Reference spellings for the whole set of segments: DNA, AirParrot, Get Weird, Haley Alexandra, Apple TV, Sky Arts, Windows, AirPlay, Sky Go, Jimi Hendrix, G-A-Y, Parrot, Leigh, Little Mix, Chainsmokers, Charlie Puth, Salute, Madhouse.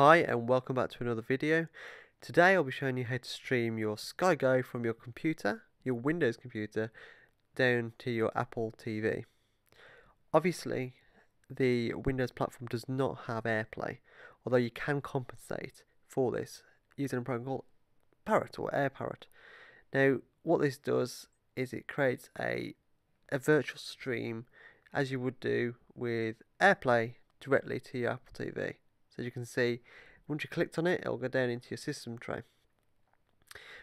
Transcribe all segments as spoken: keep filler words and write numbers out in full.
Hi and welcome back to another video. Today I'll be showing you how to stream your Sky Go from your computer, your Windows computer, down to your Apple T V. Obviously the Windows platform does not have AirPlay, although you can compensate for this using a program called Parrot or AirParrot. Now what this does is it creates a, a virtual stream as you would do with AirPlay directly to your Apple T V. So you can see, once you clicked on it, it'll go down into your system tray.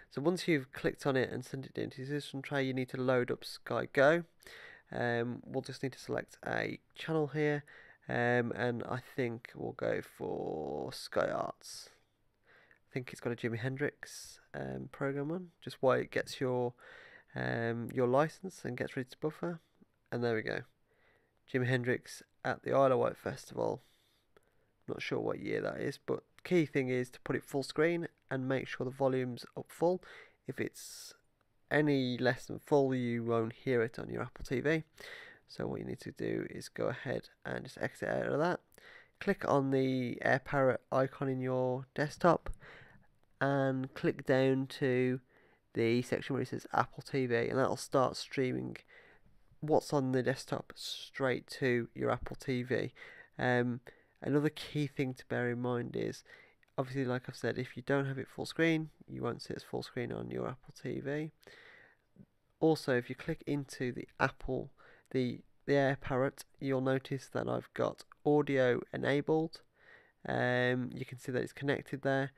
So once you've clicked on it and sent it into your system tray, you need to load up Sky Go. Um, we'll just need to select a channel here, um, and I think we'll go for Sky Arts. I think it's got a Jimi Hendrix um, program on, just while it gets your um, your license and gets ready to buffer. And there we go, Jimi Hendrix at the Isle of Wight Festival. Not sure what year that is, but key thing is to put it full screen and make sure the volume's up full. If it's any less than full, you won't hear it on your Apple T V. So what you need to do is go ahead and just exit out of that. Click on the AirParrot icon in your desktop and click down to the section where it says Apple T V, and that'll start streaming what's on the desktop straight to your Apple T V. Um, Another key thing to bear in mind is, obviously like I've said, if you don't have it full screen, you won't see it as full screen on your Apple T V. Also, if you click into the Apple, the, the AirParrot, you'll notice that I've got audio enabled. Um, you can see that it's connected there.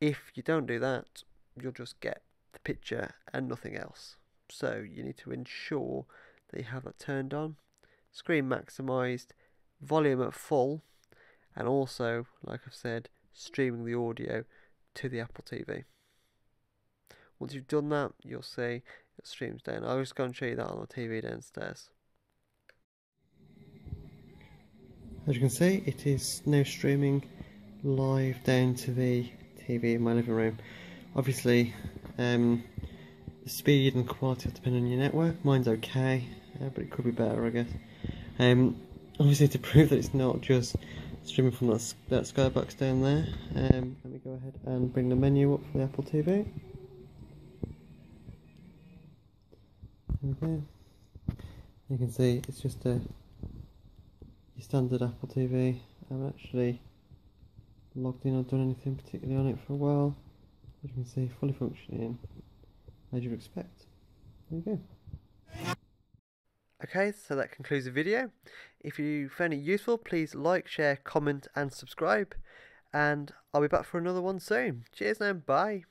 If you don't do that, you'll just get the picture and nothing else. So you need to ensure that you have that turned on. Screen maximized, volume at full. And also, like I've said, streaming the audio to the Apple T V. Once you've done that, you'll see it streams down. I'll just go and show you that on the T V downstairs. As you can see, it is now streaming live down to the T V in my living room. Obviously, um, the speed and quality depend on your network. Mine's okay, uh, but it could be better, I guess. Um, obviously, to prove that it's not just streaming from that, that skybox down there, um, let me go ahead and bring the menu up for the Apple T V. Okay, you can see it's just a your standard Apple T V. I haven't actually logged in or done anything particularly on it for a while. As you can see, fully functioning as you would expect. There you go. Okay, so that concludes the video. If you found it useful, please like, share, comment and subscribe, and I'll be back for another one soon. Cheers now, bye!